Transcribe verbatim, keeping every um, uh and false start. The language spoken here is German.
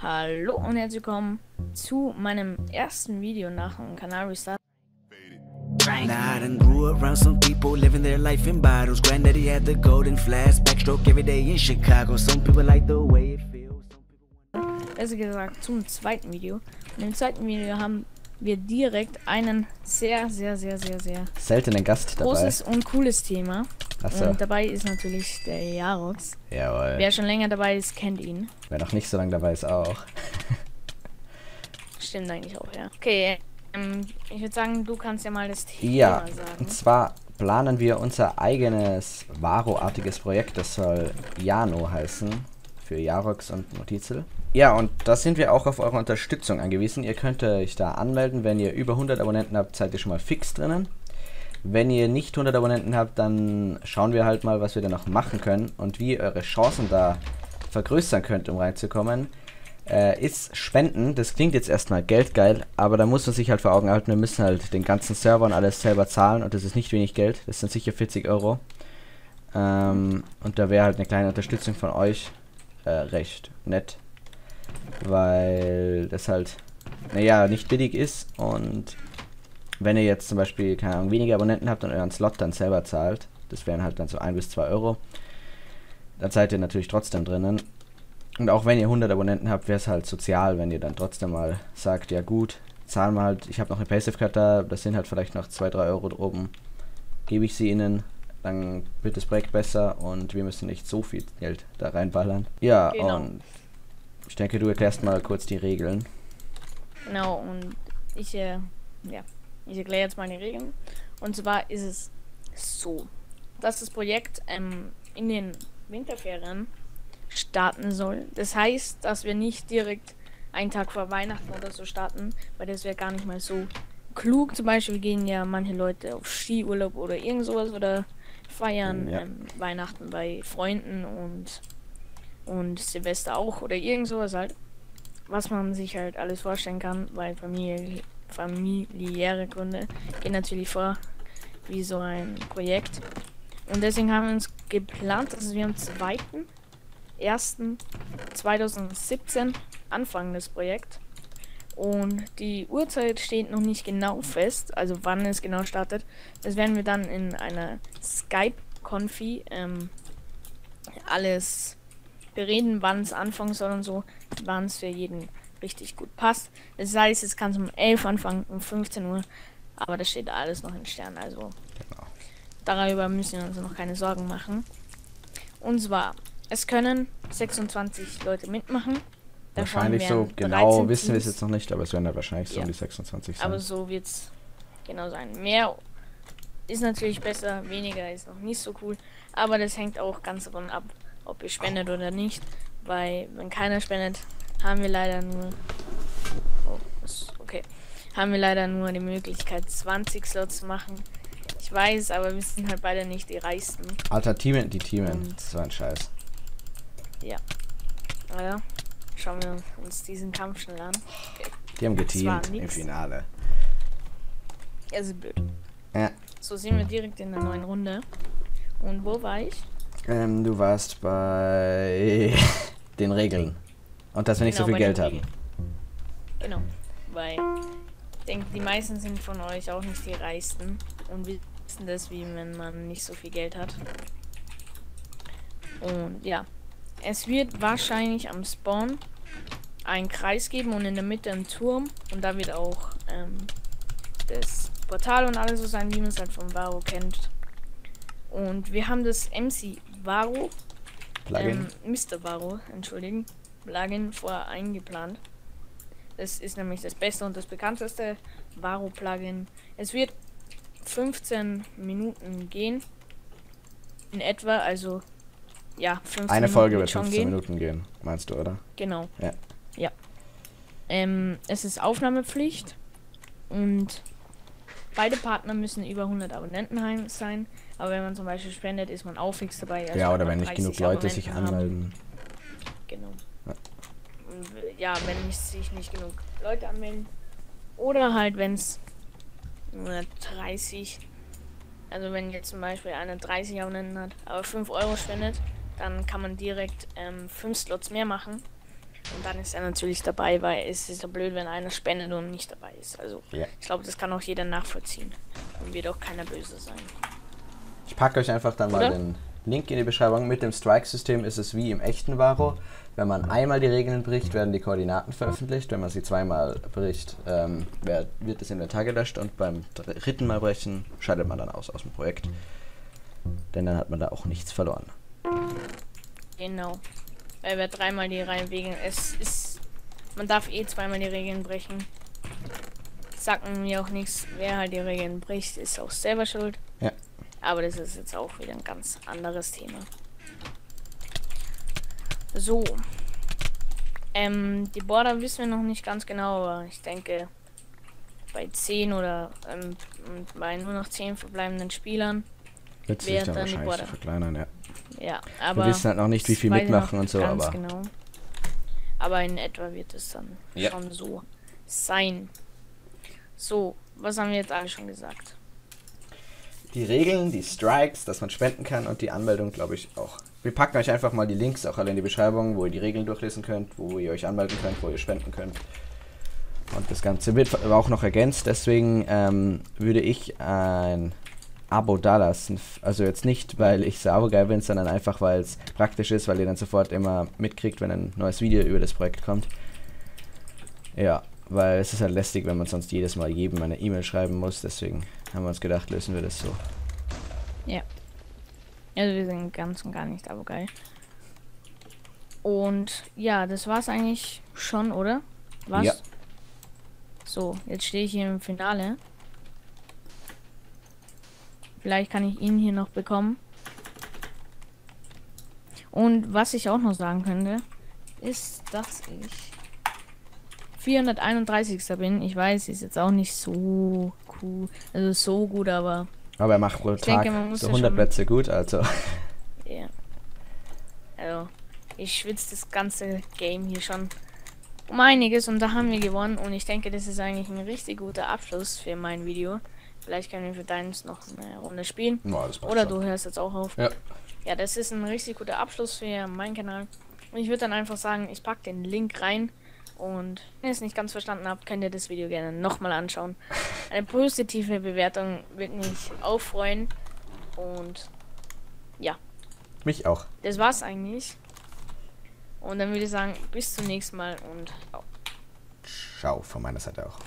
Hallo und herzlich willkommen zu meinem ersten Video nach dem Kanal Restart. Not and grew around some people living their life in bottles. Granddaddy had the golden flash, backstroke every day in Chicago. Some people like the way it feels. Also gesagt, zum zweiten Video. In dem zweiten Video haben wir direkt einen sehr, sehr, sehr, sehr, sehr seltenen Gast dabei. Großes und cooles Thema. Achso. Und dabei ist natürlich der Jarox. Jawohl. Wer schon länger dabei ist, kennt ihn. Wer noch nicht so lange dabei ist, auch. Stimmt eigentlich auch, ja. Okay, ähm, ich würde sagen, du kannst ja mal das Thema ja, sagen. Ja, und zwar planen wir unser eigenes Varo-artiges Projekt. Das soll Jano heißen. Für Jarox und Notizel. Ja, und da sind wir auch auf eure Unterstützung angewiesen. Ihr könnt euch da anmelden. Wenn ihr über hundert Abonnenten habt, seid ihr schon mal fix drinnen. Wenn ihr nicht hundert Abonnenten habt, dann schauen wir halt mal, was wir da noch machen können und wie ihr eure Chancen da vergrößern könnt, um reinzukommen. Äh, ist Spenden, das klingt jetzt erstmal geldgeil, aber da muss man sich halt vor Augen halten, wir müssen halt den ganzen Server und alles selber zahlen und das ist nicht wenig Geld, das sind sicher vierzig Euro. Ähm, und da wäre halt eine kleine Unterstützung von euch äh, recht nett, weil das halt, naja, nicht billig ist und wenn ihr jetzt zum Beispiel, keine Ahnung, weniger Abonnenten habt und euren Slot dann selber zahlt, das wären halt dann so ein bis zwei Euro, dann seid ihr natürlich trotzdem drinnen. Und auch wenn ihr hundert Abonnenten habt, wäre es halt sozial, wenn ihr dann trotzdem mal sagt, ja gut, zahlen wir halt, ich habe noch eine Passive-Card da, das sind halt vielleicht noch zwei bis drei Euro oben, gebe ich sie ihnen, dann wird das Projekt besser und wir müssen nicht so viel Geld da reinballern. Ja, genau. Und ich denke, du erklärst mal kurz die Regeln. Genau, und ich, äh, ja. Ich erkläre jetzt mal die Regeln. Und zwar ist es so, dass das Projekt ähm, in den Winterferien starten soll. Das heißt, dass wir nicht direkt einen Tag vor Weihnachten oder so starten, weil das wäre gar nicht mal so klug. Zum Beispiel gehen ja manche Leute auf Skiurlaub oder irgend sowas oder feiern ja. ähm, Weihnachten bei Freunden und, und Silvester auch oder irgend sowas halt. Was man sich halt alles vorstellen kann, weil Familie... familiäre Gründe gehen natürlich vor wie so ein Projekt und deswegen haben wir uns geplant, dass wir am zweiten ersten zweitausendsiebzehn anfangen das Projekt und die Uhrzeit steht noch nicht genau fest, also wann es genau startet. Das werden wir dann in einer Skype-Konfi ähm, alles bereden, wann es anfangen soll und so, wann es für jeden richtig gut passt. Das heißt, es kann um elf anfangen, um fünfzehn Uhr, aber das steht alles noch in Sternen, also genau. Darüber müssen wir uns noch keine Sorgen machen. Und zwar, es können sechsundzwanzig Leute mitmachen. Davon wahrscheinlich so, genau wissen wir es jetzt noch nicht, aber es werden ja wahrscheinlich so um die sechsundzwanzig sein. Aber so wird es genau sein. Mehr ist natürlich besser, weniger ist noch nicht so cool, aber das hängt auch ganz davon ab, ob ihr spendet oder nicht, weil wenn keiner spendet, haben wir leider nur oh, okay haben wir leider nur die Möglichkeit zwanzig Slots zu machen. Ich weiß, aber wir sind halt beide nicht die reichsten. Alter, Teamen, die Teamen, so ein Scheiß. Ja. Also, schauen wir uns diesen Kampf schnell an. Okay. Die haben geteamt im Finale. Ja, sind blöd. Ja. So sind wir direkt in der neuen Runde. Und wo war ich? Ähm, du warst bei den Regeln. Und dass wir nicht genau, so viel Geld haben. Genau, weil ich denke, die meisten sind von euch auch nicht die reichsten und wissen das, wie wenn man nicht so viel Geld hat. Und ja, es wird wahrscheinlich am Spawn einen Kreis geben und in der Mitte einen Turm und da wird auch ähm, das Portal und alles so sein, wie man es halt von Varo kennt. Und wir haben das M C Varo, ähm, Mister Varo, entschuldigen. Plugin vorher eingeplant. Das ist nämlich das beste und das bekannteste Varo-Plugin. Es wird fünfzehn Minuten gehen. In etwa, also ja, fünfzehn eine Folge Minuten wird schon fünfzehn Minuten gehen, meinst du, oder? Genau. Ja. Ja. Ähm, es ist Aufnahmepflicht und beide Partner müssen über hundert Abonnenten sein. Aber wenn man zum Beispiel spendet, ist man auch fix dabei. Also ja, oder wenn nicht genug Leute Abonnenten sich anmelden. Haben. Genau. Ja, wenn sich nicht genug Leute anmelden. Oder halt, wenn es nur dreißig, also wenn jetzt zum Beispiel einer dreißig Abonnenten hat, aber fünf Euro spendet, dann kann man direkt ähm, fünf Slots mehr machen. Und dann ist er natürlich dabei, weil es ist ja blöd, wenn einer spendet und nicht dabei ist. Also ja. Ich glaube, das kann auch jeder nachvollziehen. Und wird auch keiner böse sein. Ich packe euch einfach dann Oder? mal den Link in die Beschreibung. Mit dem Strike-System ist es wie im echten Varo. Wenn man einmal die Regeln bricht, werden die Koordinaten veröffentlicht. Wenn man sie zweimal bricht, ähm, wird das Inventar gelöscht. Und beim dritten Mal brechen scheidet man dann aus aus dem Projekt. Denn dann hat man da auch nichts verloren. Genau. Weil wer dreimal die Regeln... Es ist... Man darf eh zweimal die Regeln brechen. Sacken mir auch nichts. Wer halt die Regeln bricht, ist auch selber schuld. Ja. Aber das ist jetzt auch wieder ein ganz anderes Thema. So. Ähm, die Border wissen wir noch nicht ganz genau, aber ich denke, bei zehn oder ähm, bei nur noch zehn verbleibenden Spielern wird sich dann die Border verkleinern, ja. Ja, aber wir wissen halt noch nicht, wie viel mitmachen und so, aber genau. Aber in etwa wird es dann ja. schon so sein. So, was haben wir jetzt alle schon gesagt? Die Regeln, die Strikes, dass man spenden kann und die Anmeldung, glaube ich, auch. Wir packen euch einfach mal die Links auch alle in die Beschreibung, wo ihr die Regeln durchlesen könnt, wo ihr euch anmelden könnt, wo ihr spenden könnt. Und das Ganze wird aber auch noch ergänzt, deswegen ähm, würde ich ein Abo dalassen. Also jetzt nicht, weil ich so abo geil bin, sondern einfach, weil es praktisch ist, weil ihr dann sofort immer mitkriegt, wenn ein neues Video über das Projekt kommt. Ja, weil es ist halt lästig, wenn man sonst jedes Mal jedem eine E-Mail schreiben muss, deswegen... Haben wir uns gedacht, lösen wir das so. Ja. Also wir sind ganz und gar nicht aber geil. Und ja, das war's eigentlich schon, oder? Was? Ja. So, jetzt stehe ich hier im Finale. Vielleicht kann ich ihn hier noch bekommen. Und was ich auch noch sagen könnte, ist, dass ich vierhunderteinunddreißig bin. Ich weiß, ist jetzt auch nicht so cool, also so gut, aber... Aber er macht pro Tag denke, so hundert ja Plätze gut, also... Ja. Also, ich schwitze das ganze Game hier schon um einiges und da haben wir gewonnen und ich denke, das ist eigentlich ein richtig guter Abschluss für mein Video. Vielleicht können wir für deins noch eine Runde spielen. Boah, oder du schon. Hörst jetzt auch auf. Ja. Ja, das ist ein richtig guter Abschluss für meinen Kanal. Und ich würde dann einfach sagen, ich packe den Link rein. Und wenn ihr es nicht ganz verstanden habt, könnt ihr das Video gerne nochmal anschauen. Eine positive Bewertung würde mich auch freuen. Und ja. Mich auch. Das war's eigentlich. Und dann würde ich sagen, bis zum nächsten Mal und ciao. Ciao von meiner Seite auch.